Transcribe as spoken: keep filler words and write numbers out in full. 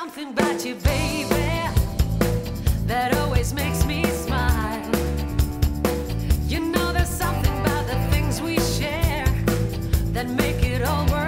something about you, baby, that always makes me smile. You know, there's something about the things we share that make it all worth it.